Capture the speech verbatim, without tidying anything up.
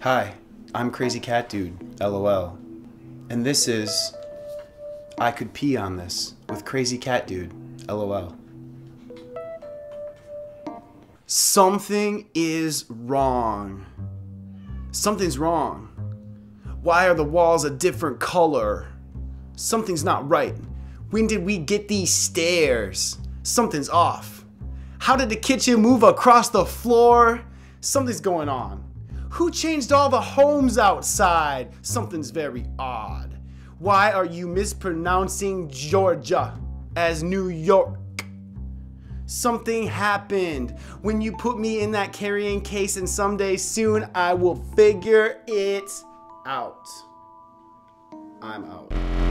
Hi, I'm Crazy Cat Dude, LOL, and this is I Could Pee On This with Crazy Cat Dude, LOL. Something is wrong. Something's wrong. Why are the walls a different color? Something's not right. When did we get these stairs? Something's off. How did the kitchen move across the floor? Something's going on. Who changed all the homes outside? Something's very odd. Why are you mispronouncing Georgia as New York? Something happened when you put me in that carrying case, and someday soon I will figure it out. I'm out.